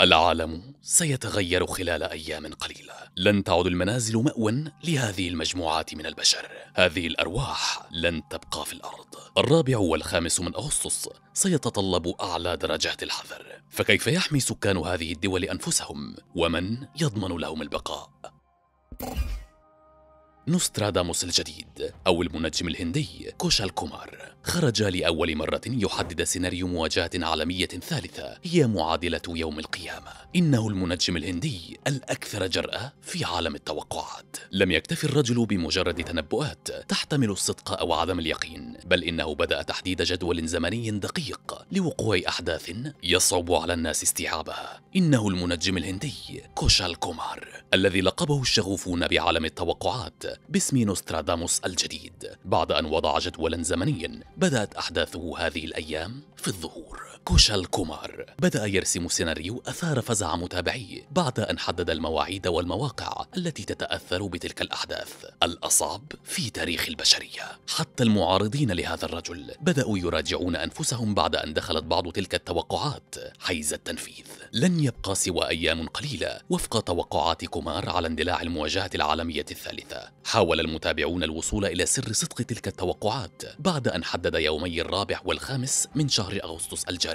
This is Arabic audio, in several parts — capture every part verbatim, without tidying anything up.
العالم سيتغير خلال أيام قليلة. لن تعد المنازل مأوى لهذه المجموعات من البشر. هذه الأرواح لن تبقى في الأرض. الرابع والخامس من أغسطس سيتطلب أعلى درجات الحذر، فكيف يحمي سكان هذه الدول أنفسهم؟ ومن يضمن لهم البقاء؟ نوستراداموس الجديد أو المنجم الهندي كوشال كومار خرج لأول مرة يحدد سيناريو مواجهة عالمية ثالثة هي معادلة يوم القيامة. إنه المنجم الهندي الأكثر جرأة في عالم التوقعات. لم يكتفي الرجل بمجرد تنبؤات تحتمل الصدق أو عدم اليقين، بل إنه بدأ تحديد جدول زمني دقيق لوقوع أحداث يصعب على الناس استيعابها. إنه المنجم الهندي كوشال كومار الذي لقبه الشغوفون بعالم التوقعات باسم نوستراداموس الجديد، بعد أن وضع جدولا زمنيا بدأت أحداثه هذه الأيام في الظهور. كوشال كومار بدأ يرسم سيناريو أثار فزع متابعيه بعد أن حدد المواعيد والمواقع التي تتأثر بتلك الأحداث الأصعب في تاريخ البشرية. حتى المعارضين لهذا الرجل بدأوا يراجعون أنفسهم بعد أن دخلت بعض تلك التوقعات حيز التنفيذ. لن يبقى سوى أيام قليلة وفق توقعات كومار على اندلاع المواجهة العالمية الثالثة. حاول المتابعون الوصول إلى سر صدق تلك التوقعات بعد أن حدد يومي الرابع والخامس من شهر أغسطس الجاري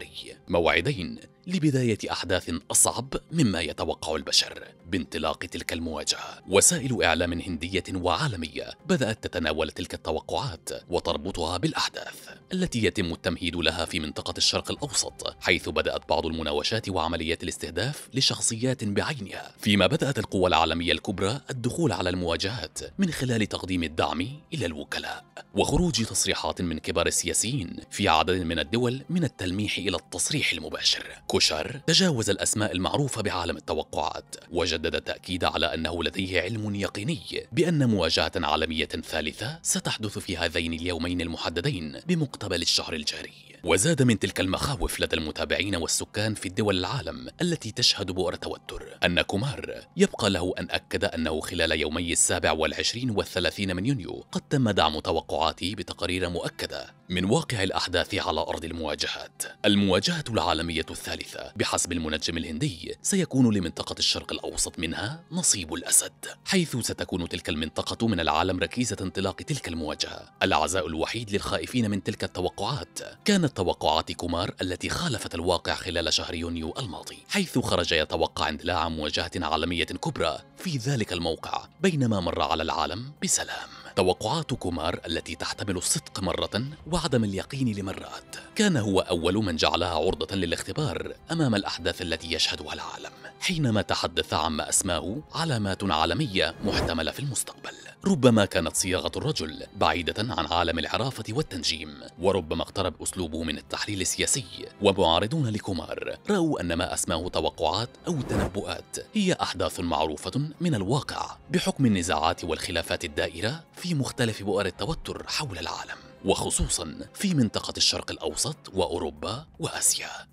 موعدين لبداية أحداث أصعب مما يتوقع البشر بانطلاق تلك المواجهة. وسائل إعلام هندية وعالمية بدأت تتناول تلك التوقعات وتربطها بالأحداث التي يتم التمهيد لها في منطقة الشرق الأوسط، حيث بدأت بعض المناوشات وعمليات الاستهداف لشخصيات بعينها، فيما بدأت القوى العالمية الكبرى الدخول على المواجهات من خلال تقديم الدعم إلى الوكلاء وخروج تصريحات من كبار السياسيين في عدد من الدول من التلميح إلى التصريح المباشر. كوشار تجاوز الأسماء المعروفة بعالم التوقعات، وجدد التأكيد على أنه لديه علم يقيني بأن مواجهة عالمية ثالثة ستحدث في هذين اليومين المحددين بمقتبل الشهر الجاري. وزاد من تلك المخاوف لدى المتابعين والسكان في الدول العالم التي تشهد بؤر توتر أن كومار يبقى له أن أكد أنه خلال يومي السابع والعشرين والثلاثين من يونيو قد تم دعم توقعاته بتقارير مؤكدة من واقع الأحداث على أرض المواجهات. المواجهة العالمية الثالثة بحسب المنجم الهندي سيكون لمنطقة الشرق الأوسط منها نصيب الأسد، حيث ستكون تلك المنطقة من العالم ركيزة انطلاق تلك المواجهة. العزاء الوحيد للخائفين من تلك التوقعات كانت توقعات كومار التي خالفت الواقع خلال شهر يونيو الماضي، حيث خرج يتوقع اندلاع مواجهة عالمية كبرى في ذلك الموقع بينما مر على العالم بسلام. توقعات كومار التي تحتمل الصدق مرة وعدم اليقين لمرات كان هو أول من جعلها عرضة للاختبار أمام الأحداث التي يشهدها العالم، حينما تحدث عما أسماه علامات عالمية محتملة في المستقبل. ربما كانت صياغة الرجل بعيدة عن عالم العرافة والتنجيم، وربما اقترب أسلوبه من التحليل السياسي. ومعارضون لكومار رأوا أن ما أسماه توقعات أو تنبؤات هي أحداث معروفة من الواقع بحكم النزاعات والخلافات الدائرة في مختلف بؤر التوتر حول العالم، وخصوصا في منطقة الشرق الأوسط وأوروبا وآسيا.